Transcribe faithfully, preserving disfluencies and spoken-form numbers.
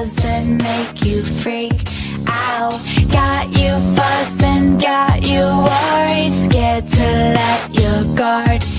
doesn't make you freak out. Got you fussed and got you worried, scared to let your guard